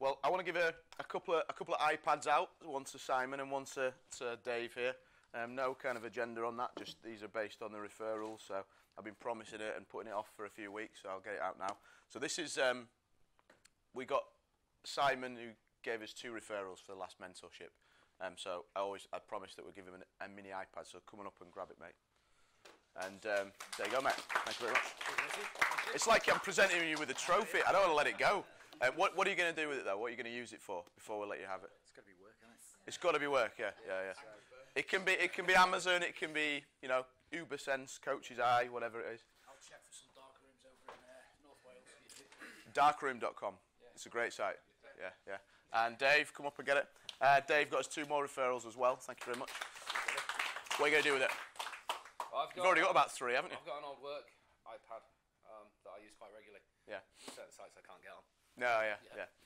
Well, I want to give a couple of iPads out, one to Simon and one to Dave here. No kind of agenda on that, just these are based on the referrals, so I've been promising it and putting it off for a few weeks, so I'll get it out now. So this is, we got Simon who gave us 2 referrals for the last mentorship, so I promised that we'd give him a mini iPad, so come on up and grab it, mate. And there you go, mate. Thank you very much. It's like I'm presenting you with a trophy. I don't want to let it go. What are you going to do with it, though? What are you going to use it for before we let you have it? It's got to be work, isn't it? It's got to be work, yeah. It can be Amazon, it can be, you know, UberSense, Coach's Eye, whatever it is. I'll check for some dark rooms over in North Wales. Darkroom.com. Yeah. It's a great site. Yeah. And Dave, come up and get it. Dave got us 2 more referrals as well. Thank you very much. What are you going to do with it? Well, You've already got about 3, haven't you? I've got an old work iPad that I use quite regularly. Yeah. Certain sites I can't get on. No, yeah.